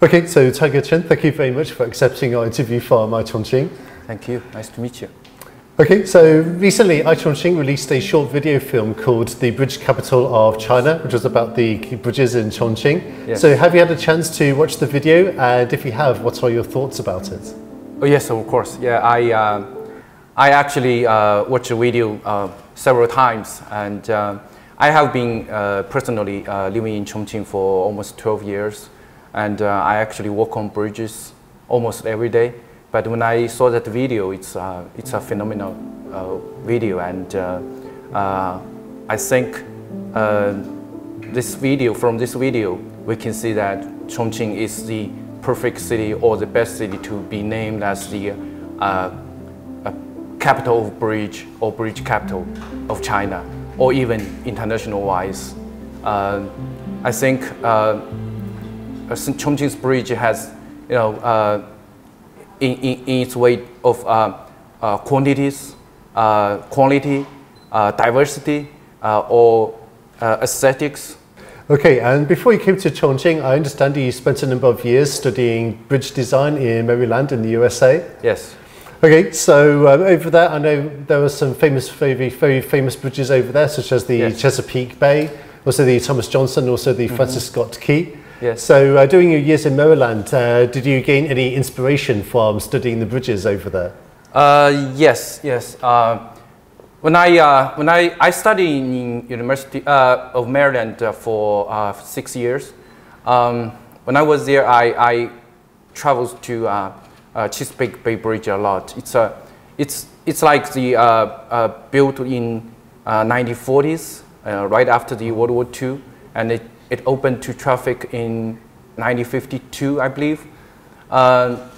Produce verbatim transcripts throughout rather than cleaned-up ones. Okay, so Tiger Chen, thank you very much for accepting our interview for iChongqing. Thank you, nice to meet you. Okay, so recently iChongqing released a short video film called The Bridge Capital of China, which was about the bridges in Chongqing. Yes. So have you had a chance to watch the video? And if you have, what are your thoughts about it? Oh yes, of course. Yeah, I, uh, I actually uh, watched the video uh, several times, and uh, I have been uh, personally uh, living in Chongqing for almost twelve years. And uh, I actually walk on bridges almost every day. But when I saw that video, it's, uh, it's a phenomenal uh, video. And uh, uh, I think uh, this video, from this video, we can see that Chongqing is the perfect city or the best city to be named as the uh, uh, capital of bridge or bridge capital of China, or even international-wise. Uh, I think uh, Chongqing's bridge has, you know, uh, in, in, in its way of uh, uh, quantities, uh, quality, uh, diversity, uh, or uh, aesthetics. Okay, and before you came to Chongqing, I understand you spent a number of years studying bridge design in Maryland in the U S A. Yes. Okay, so um, over there, I know there were some famous, very, very famous bridges over there, such as the yes. Chesapeake Bay, also the Thomas Johnson, also the mm-hmm. Francis Scott Key. Yes. So uh, during your years in Maryland, uh, did you gain any inspiration from studying the bridges over there? Uh, yes, yes. Uh, when I, uh, when I, I studied in University uh, of Maryland uh, for uh, six years. Um, when I was there, I, I traveled to uh, uh, Chesapeake Bay Bridge a lot. It's, uh, it's, it's like the uh, uh, built in uh, nineteen forties, uh, right after the World War Two, and it It opened to traffic in nineteen fifty-two, I believe. Uh,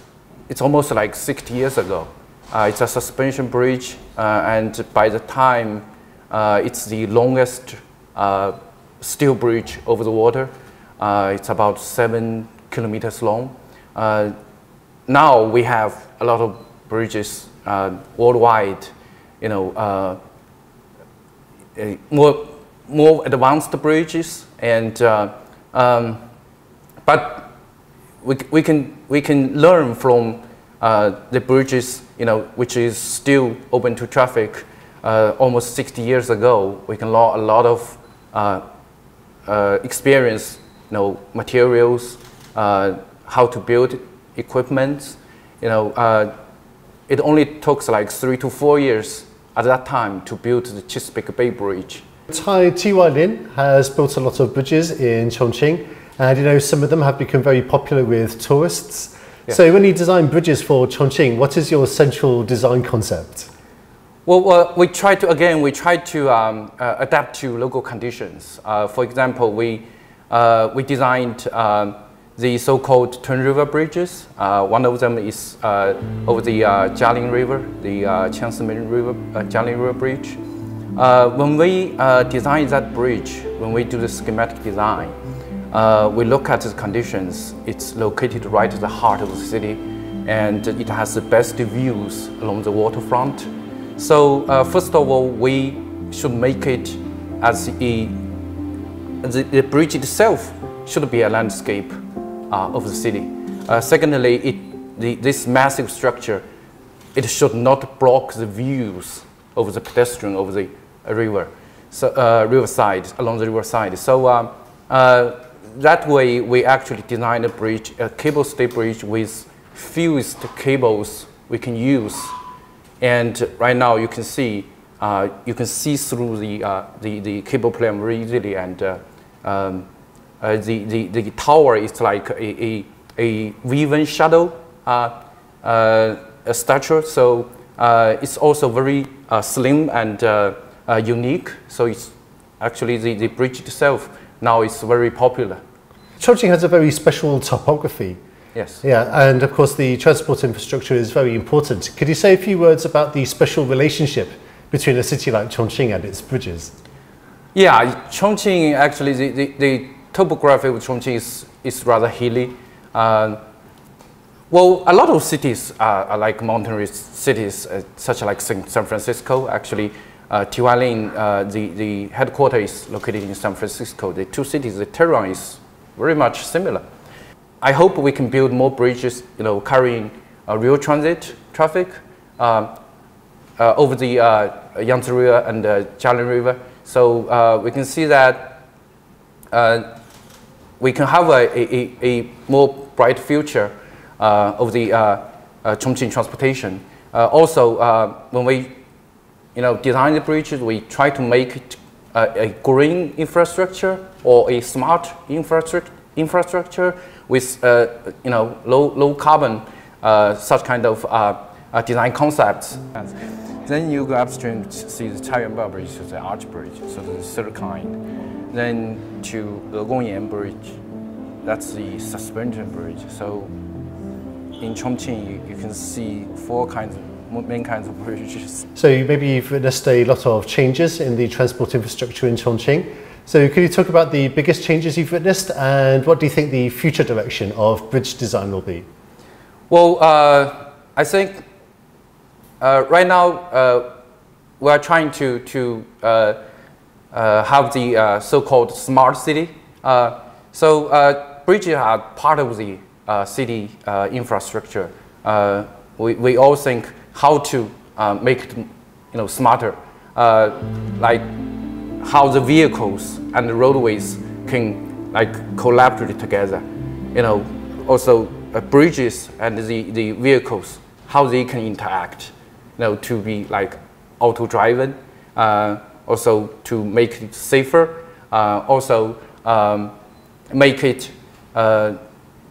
it's almost like sixty years ago. Uh, it's a suspension bridge, uh, and by the time uh, it's the longest uh, steel bridge over the water. Uh, it's about seven kilometers long. Uh, now we have a lot of bridges uh, worldwide, you know, uh, a more. more advanced bridges, and uh, um, but we we can we can learn from uh, the bridges, you know, which is still open to traffic uh, almost sixty years ago. We can learn a lot of uh, uh, experience, you know, materials, uh, how to build equipment. You know, uh, it only took like three to four years at that time to build the Chesapeake Bay Bridge. T Y. Lin has built a lot of bridges in Chongqing, and you know some of them have become very popular with tourists. Yeah. So when you design bridges for Chongqing, what is your central design concept? Well, uh, we try to, again, we try to um, uh, adapt to local conditions. Uh, for example, we, uh, we designed um, the so-called Twin River bridges. Uh, one of them is uh, over the uh, Jialing River, the uh, Qiansimen River, uh, Jialing River Bridge. Uh, when we uh, design that bridge, when we do the schematic design, uh, we look at the conditions. It's located right at the heart of the city, and it has the best views along the waterfront. So uh, first of all, we should make it as a, the, the bridge itself should be a landscape uh, of the city. Uh, secondly, it, the, this massive structure, it should not block the views over the pedestrian, over the river, so, uh, riverside, along the riverside. So um, uh, that way, we actually designed a bridge, a cable-stay bridge with fused cables we can use. And right now, you can see uh, you can see through the uh, the, the cable plan very easily. And uh, um, uh, the, the the tower is like a a, a woven shadow, uh, uh, a statue. So. Uh, it's also very uh, slim and uh, uh, unique, so it's actually the, the bridge itself now is very popular. Chongqing has a very special topography. Yes. Yeah, and of course the transport infrastructure is very important. Could you say a few words about the special relationship between a city like Chongqing and its bridges? Yeah, Chongqing actually, the, the, the topography of Chongqing is, is rather hilly. Uh, Well, a lot of cities uh, are like mountainous cities, uh, such like San Francisco. Actually, uh, T Y. Lin, uh, the, the headquarters is located in San Francisco. The two cities, the terrain is very much similar. I hope we can build more bridges, you know, carrying uh, real transit traffic um, uh, over the uh, Yangtze River and uh, Jialing River. So uh, we can see that uh, we can have a, a, a more bright future uh, of the uh, uh, Chongqing transportation. Uh, also, uh, when we, you know, design the bridges, we try to make it a, a green infrastructure or a smart infrastructure, infrastructure with, uh, you know, low, low carbon, uh, such kind of uh, uh, design concepts. Then you go upstream to see the Chaiyuanba Bridge, so the arch bridge, so the third kind. Then to the Gongyan Bridge, that's the suspension bridge. So in Chongqing, you, you can see four kinds of main kinds of bridges. So maybe you've witnessed a lot of changes in the transport infrastructure in Chongqing. So can you talk about the biggest changes you've witnessed, and what do you think the future direction of bridge design will be? Well, uh, I think uh, right now uh, we are trying to, to uh, uh, have the uh, so-called smart city. Uh, so uh, bridges are part of the uh, city uh, infrastructure. Uh, we, we all think how to uh, make it, you know, smarter, uh, like how the vehicles and the roadways can like collaborate together, you know, also uh, bridges and the, the vehicles, how they can interact, you know, to be like auto-driven, uh, also to make it safer, uh, also um, make it, uh,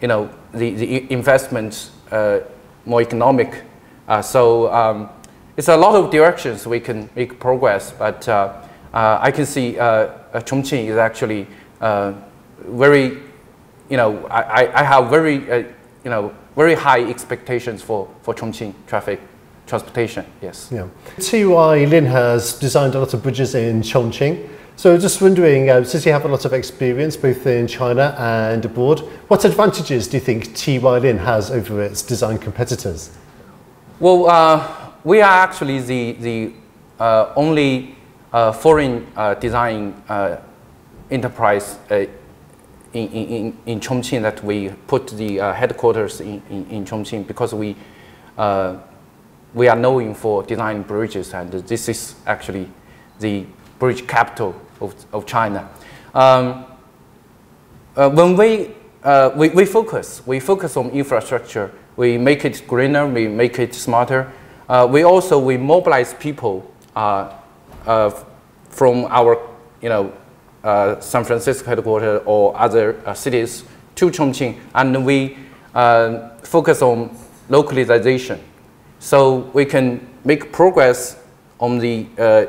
you know, the, the investments uh, more economic. Uh, so um, it's a lot of directions we can make progress, but uh, Uh, I can see uh, uh, Chongqing is actually uh, very, you know, I, I have very, uh, you know, very high expectations for, for Chongqing traffic transportation, yes. Yeah. T Y. Lin has designed a lot of bridges in Chongqing. So just wondering, uh, since you have a lot of experience both in China and abroad, what advantages do you think T Y. Lin has over its design competitors? Well, uh, we are actually the, the uh, only Uh, foreign uh, design uh, enterprise uh, in, in, in Chongqing that we put the uh, headquarters in, in, in Chongqing, because we, uh, we are known for designing bridges, and this is actually the bridge capital of, of China. Um, uh, when we, uh, we, we focus, we focus on infrastructure, we make it greener, we make it smarter. Uh, we also, we mobilize people uh, Uh, from our, you know, uh, San Francisco headquarters or other uh, cities to Chongqing, and we uh, focus on localization. So we can make progress on the uh,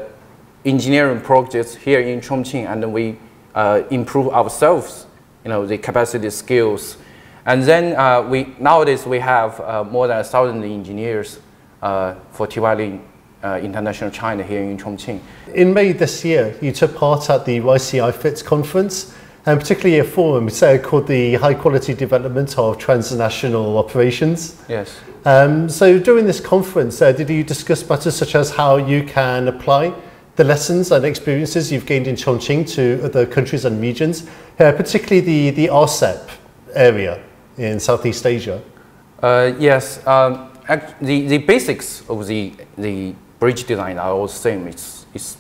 engineering projects here in Chongqing, and we uh, improve ourselves, you know, the capacity skills. And then uh, we, nowadays we have uh, more than a thousand engineers uh, for T Y. Lin Uh, International China here in Chongqing. In May this year, you took part at the Y C I FITS conference, and particularly a forum so called the High Quality Development of Transnational Operations. Yes. Um, so during this conference, uh, did you discuss matters such as how you can apply the lessons and experiences you've gained in Chongqing to other countries and regions, uh, particularly the, the R C E P area in Southeast Asia? Uh, yes. Um, the, the basics of the, the bridge design are all the same. It's, it's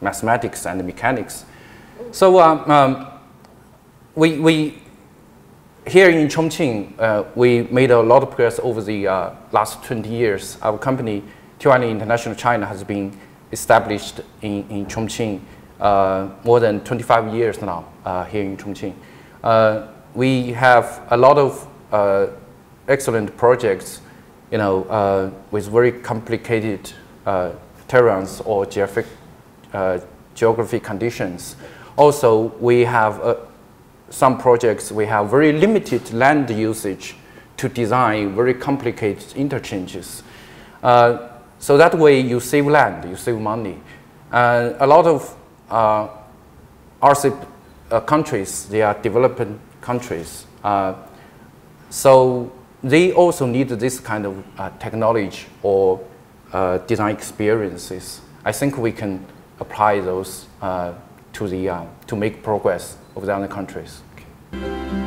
mathematics and mechanics. So um, um, we, we, here in Chongqing, uh, we made a lot of progress over the uh, last twenty years. Our company, T Y. Lin International China, has been established in, in Chongqing uh, more than twenty-five years now, uh, here in Chongqing. Uh, we have a lot of uh, excellent projects, you know, uh, with very complicated uh, terrains or geographic, uh, geography conditions. Also, we have uh, some projects, we have very limited land usage to design very complicated interchanges. Uh, so that way you save land, you save money. Uh, a lot of uh, R C E P uh, countries, they are developing countries. Uh, so they also need this kind of uh, technology or uh, design experiences. I think we can apply those uh, to, the, uh, to make progress of the other countries. Okay.